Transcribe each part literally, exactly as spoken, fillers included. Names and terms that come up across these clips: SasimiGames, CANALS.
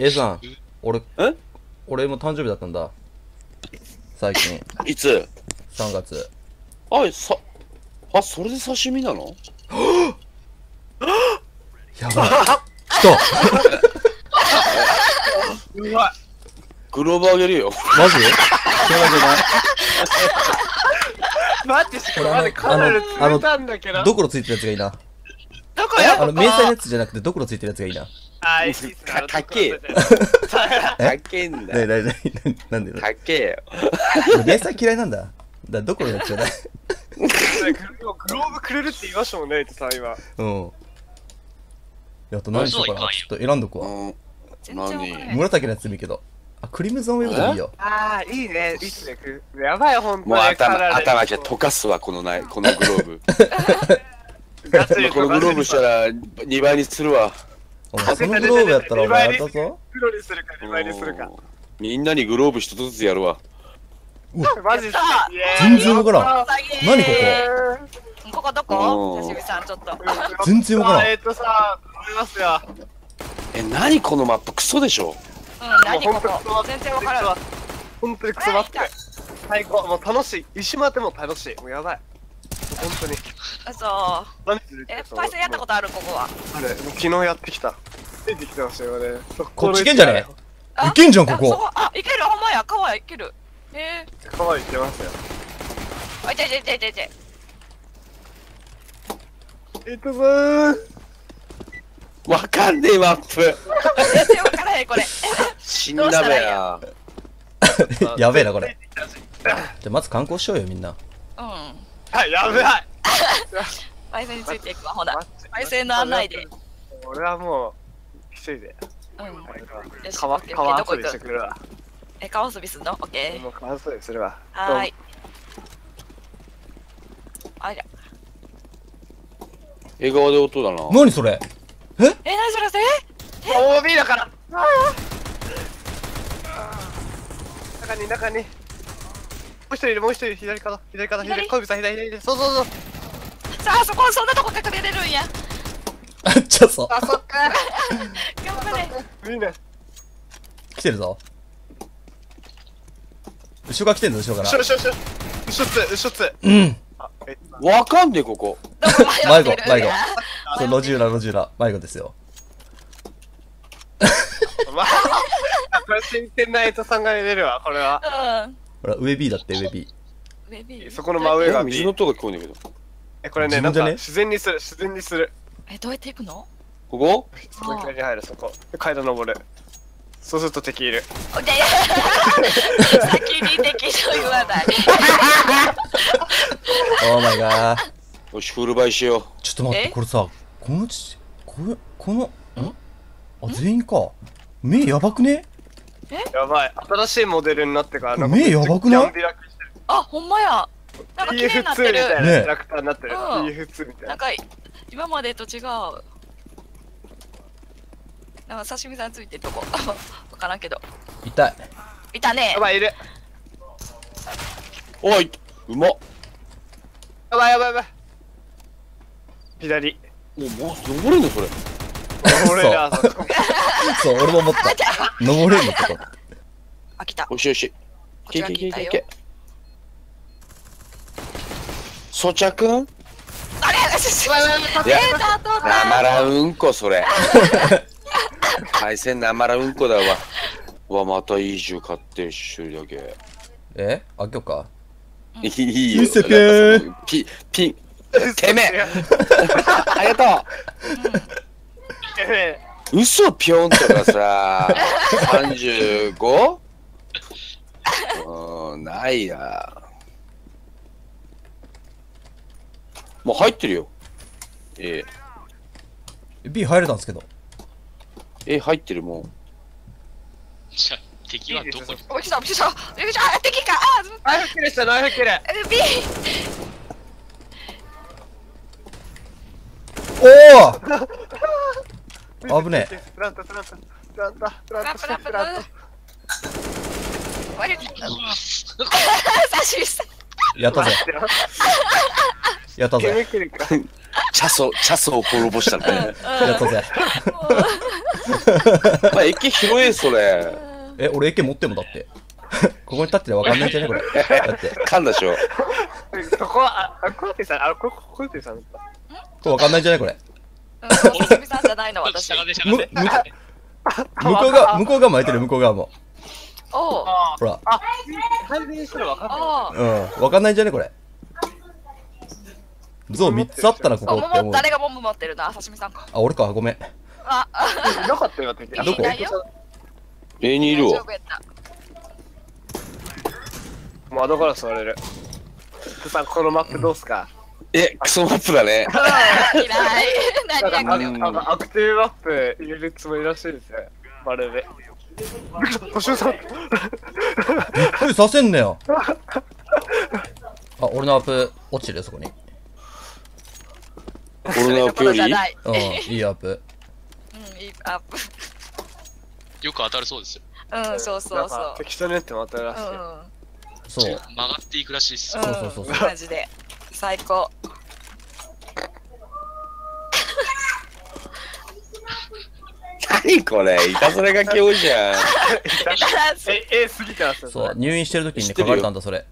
A さん、俺、え俺も誕生日だったんだ。最近。いつ ?さん 月。あい、さ、あ、それで刺身なの？やばい。来たうまい。グローブあげるよ。マジ？待って、しかもまだカナル釣れたんだけど。どころついてるやつがいいな。どこよ？あの、迷彩のやつじゃなくて、どころついてるやつがいいな。あいつ、たけえ。たけえんだ。なになになんでたけえよ。迷彩嫌いなんだ。だどころのやつじゃない。グローブくれるって言いましたもんね、さ、今。うん。やっと何しようかな。ちょっと選んどくわ。何？紫のやつでもいいけど。あ、クリムゾンウェブでいいよ。ああ、いいね。いいね。やばい、ほんとに。もう頭、頭じゃ溶かすわ、このない、このグローブ。このグローブしたらにばいにするわ。お前、そのグローブやったらお前やったぞ。黒にするか、にばいにするか。みんなにグローブ一つずつやるわ。マジっすか？全然わからん。何ここ？ここどこ？久しぶりさん、ちょっと。全然わからん。えっとさ、思いますよ。え、何このマップクソでしょ？うん、何ここ全然わからん。ほんとにクソマップ。最高、もう楽しい。石間でも楽しい。もうやばい。ほんとに。そう。え、パイセンやったことあるここは。あれ、昨日やってきた。ついてきてましたよね。こっち行けんじゃねえ？いけんじゃん、ここ。あ、いける、ほんまや、かわいい、いける。ええ。かわいい、いけますよ。あ、いていていていていて。えっとさー。わかんねえマップ。全然わからへん、これ。死んだべや。やべえな、これ。じゃあ、まず観光しようよ、みんな。うん。はい、やばい。パイセンについていくわ、ほら。パイセンの案内で。俺はもう、きついで。うん。川、川遊びしてくるわ。え、川遊びすんの？オッケー。もう川遊びするわ。はーい。ありゃ。笑顔で音だな。何それ？え？え、何それ？え？ オービー だから。中に、中に。もう一人いる、もう一人いる、左から、左から、左、小指さん、左、左、そうそうそう。さあ、そこ、そんなとこ隠れれるんや。あっちゃそう。あ、そっか。頑張れ。いいね。来てるぞ。後ろから来てんぞ、後ろから。後ろ、後ろ、後ろ。後ろつ、後ろつ。うん。わかんねえ、ここ。迷子、迷子。そう、路地裏、路地裏、迷子ですよ。これ、真剣なエイトさんが出るわ、これは。うん。ほら、上 B だって、上 B。上 B？ そこの真上が水の音が聞こえないけど。え、これね、なんか自然にする、自然にする。え、どうやって行くの？ここ？そこ左に入る、そこ。階段登る。そうすると敵いる。先に敵と言わない。オーマイガー。よし、フルバイしよう。ちょっと待って、これさ、このち、これ、この、ん？あ、全員か。目やばくね？やばい、新しいモデルになってからなんか目やばくない？あ、ほんまや。なんか綺麗になってる。ピーエフツー みたいなキャラクターになってる。ピーエフツー みたいな。なんか今までと違う。なんか刺身さんついてるとこ。わからんけど。痛い。いたね。やばい、いる。おい、うまっ。やばいやばいやばい。左。もう、もう、登れんのそれ。登れな。そう、俺も思った。登れるのとか。あ、来た。おいしいおいしい。こちら来たよ。ソチャくん？あれ？いや、なまらうんこそれ。海鮮なまらうんこだわ。わ、またいい銃買って一人だけ。え？あ、今日か。いいよ。ピピン。てめえ。ありがとう。嘘ぴょんとかさ、さんじゅうご? うん、ないや。もう入ってるよ。A。B 入れたんですけど。A 入ってるもん。敵はどこに？おいしそう、おいしそう。敵か。ああ、ナイフキルした、ナイフキル。B。おお。危ねえ。プランタプランタプランタプランタプランタ。やったぜ。やったぜ。チャソ、チャソを滅ぼしたみたいな。やっとぜ。お前、駅広いそれ。え、俺駅持ってもだって。ここに立ってわかんないんじゃねこれ。だって。かんだしょ。ここは、あ、コヨテさん、あ、こコヨテさんだった。これわかんないんじゃないこれ。おすみさんじゃないの私。向こう側、向こう側も開いてる、向こう側も。おお。ほら。あ、改善したらわかんない。うん、わかんないんじゃねこれ。ゾウみっつあったな、ここって思う。誰がボム持ってるの？あ、刺身さんか。あ、俺か、ごめん。あ、なかったよ、ってどこ？上にいるわ。窓ガラス割れる。福さん、このマップどうすか？え、クソマップだね。嫌い。何だかアクティブマップ入れるつもりらしいですね。まるで。年寄さん。びっくりさせんなよ。あ、俺のアップ落ちるよ、そこに。俺のアップよりいい？うん、いいアップ。うん、いいアップ。よく当たるそうですよ。うん、そうそうそう。適当にやっても当たるらしい。そう。曲がっていくらしいっす。そうそうそう。マジで。最高。何これ？いたずら書き多いじゃん。え、え、すぎた。そう、入院してる時に書かれたんだ、それ。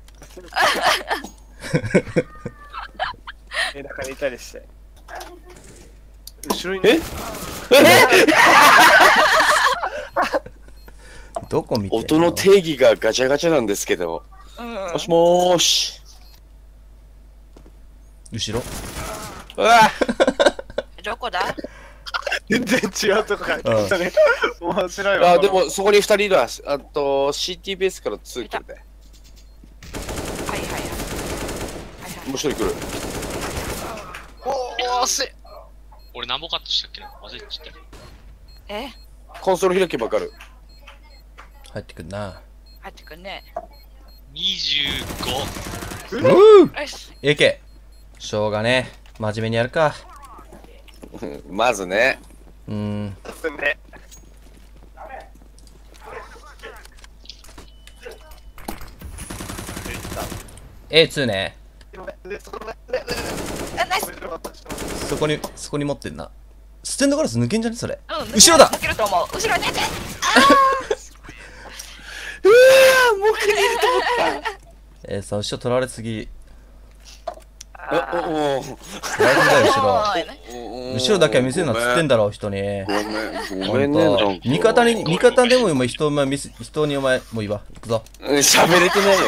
え、だからいたりして。後ろにえどこ見てんの？音の定義がガチャガチャなんですけど、うん、もしもーし後ろうわどこだ全然違うとこから来ましたね。面白いわ。あでもそこにふたりいるわ。あと シーティー ベースからに来るね。はいはいはいはいはい。面白い来る。おおせ俺何ぼカットしたっけな忘れちゃった。えコンソール開けばわかる。入ってくんな。入ってくんね。にじゅうご。うぅいけ。しょうがねえ。真面目にやるか。まずね。うーん。エーツー ね。そこにそこに持ってんな。ステンドガラス抜けんじゃねそれ。後ろだ。抜けると思う。後ろに出て。うわもう切れると思った。えさ後ろ取られすぎ。おお。大丈夫だよ後ろ。後ろだけは見せるなっつってんだろ人に。ごめんね。味方に味方でも今人お前見せ人にお前もういいわ行くぞ。喋れてないよ。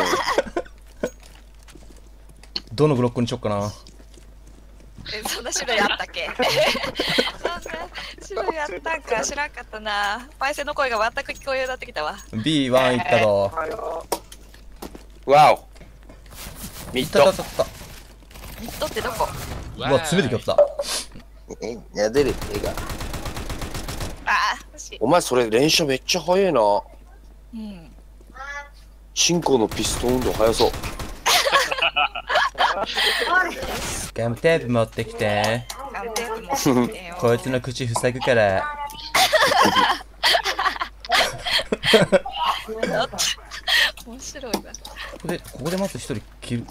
どのブロックにしよっかな。え、そんな種類あったっけ？そんな種類あったんか知らんかったな。パイセンの声が全く聞こえようになってきたわ。ビーワン 行ったぞ。わお。ミッド。ミッドってどこ？うわ、詰めてきた。え、やでる手が。ああ、欲しい。お前それ連射めっちゃ速いな。うん。チンコのピストン運動速そう。ガムテープ持ってきてこいつの口塞ぐから面白いな。ここでここでまず一人切る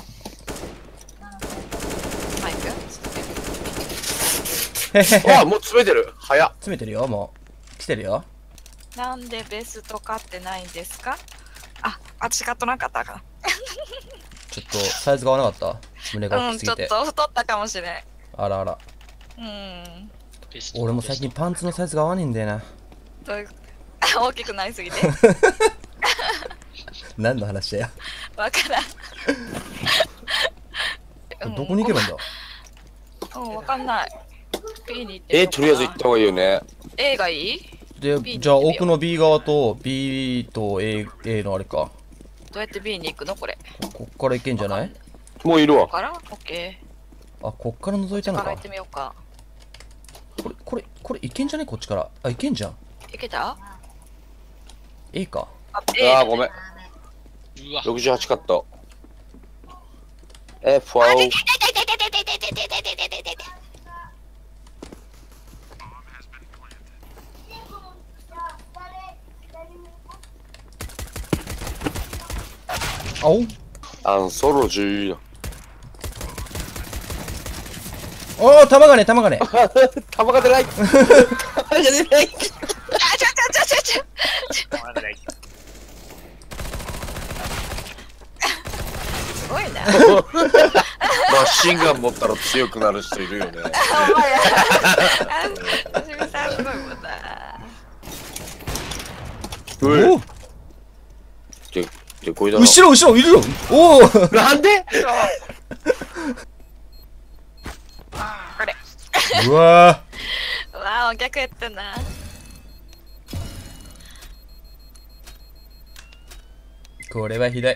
あもう詰めてる早っ詰めてるよもう来てるよ。なんでベスト買ってないんですか？ああ違っとなかったかちょっとサイズが合わなかった胸が大きすぎて、うん、ちょっと太ったかもしれない。あらあらうん俺も最近パンツのサイズが合わねえんだよな。どういう大きくなりすぎて何の話だよわからんどこに行けばいいんだうんわかんない。 B に行ってえとりあえず行った方がいいよね。 A がいいでじゃあ奥の B 側と B と A, A のあれかどうやって B に行くのこれ。こっから行けんじゃない？もういるわ。こっから？オッケー。あ、こっから覗いたのか。こっから行ってみようか。これこれこれ行けんじゃねこっちから。あ、行けんじゃん。行けた？いいか。ああごめん。六十八カット。え、フォー。あ、出て出て出て出て出て出て出て出て。あおアンソロジー。あおお、玉がね、玉がね。玉が出ない。玉が出ない。あ、ちょちょちょちょちょ。玉が出ない。すごいな。マシンガン持ったら強くなる人いるよね。おお。後ろ後ろいるよ。おお、なんで。これ。うわー。わあ、逆やったな。これはひどい。